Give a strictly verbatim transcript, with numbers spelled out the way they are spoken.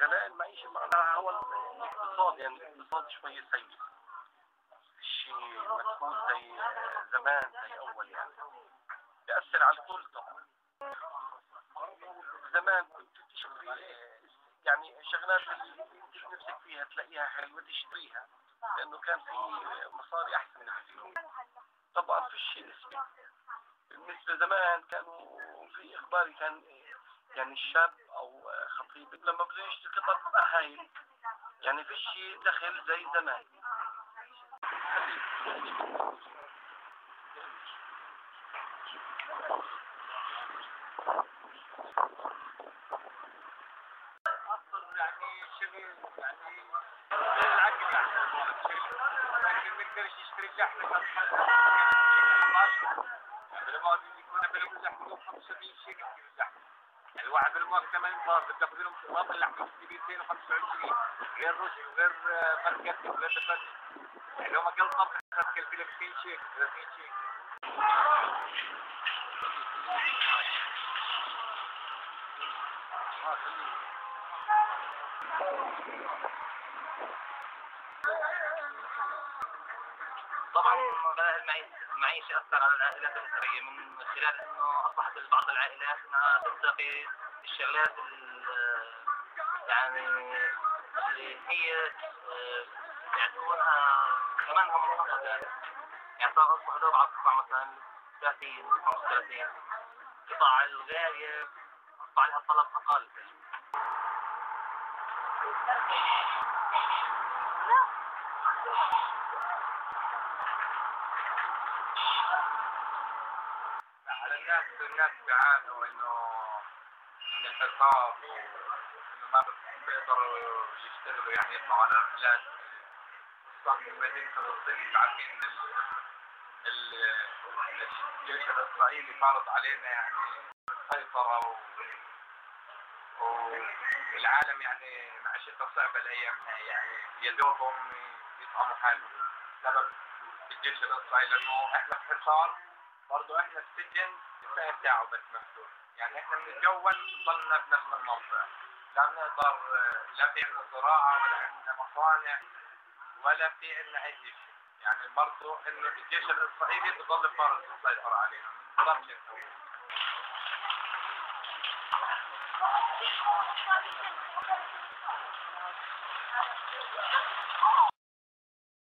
غلاء المعيشة معناها هو الاقتصاد، يعني الاقتصاد شوية سيء، الشيء مدفوع زي زمان زي أول، يعني بيأثر على الكل طبعا. زمان كنت تشتري يعني شغلات اللي انت نفسك فيها تلاقيها حلوة تشتريها لأنه كان في مصاري أحسن من اليوم. طبعا في شيء نسبي، بالنسبة زمان كانوا في إخباري كان يعني الشاب أو خطيب لما بده يشتري قطعة هاي يعني في شيء دخل زي زمان. الواحد بالموت ثمانين صار بدك تاخذ لهم قطعه اللحم كبير مئتين وخمسة وعشرين غير رز وغير بركه وغير دبس، يعني لو ما كل طبخ تكلف لك مئتين شيك ثلاثين شيك. طبعا غلاء المعيشة أثر على العائلات الأسرية من خلال أنه أصبحت بعض العائلات أنها تلتقي بالشغلات يعني اللي هي يعتبرها ثمنها منخفض، يعني صار أصبح أربع قطع مثلا ثلاثين خمسة وثلاثين، القطع الغالية قطع لها طلب أقل. الناس بيعانوا انه من الحصار وانه ما بيقدروا يشتغلوا، يعني يطلعوا على البلاد، خصوصا في مدينة فلسطين. عارفين الجيش الاسرائيلي فرض علينا يعني سيطرة، والعالم يعني معيشته صعبة الايام هاي، يعني يا دوبهم يطعموا حالهم بسبب الجيش الاسرائيلي، لانه احنا في حصار برضه، احنا في سجن الكفايه بتاعه بس محدود، يعني احنا من الجول ضلنا بنفس المنطقه، لا بنقدر لا في عندنا زراعه ولا عندنا مصانع ولا في عندنا اي شيء، يعني برضه انه الجيش الاسرائيلي بضل فرض السيطره علينا، ما بنقدرش نسوي.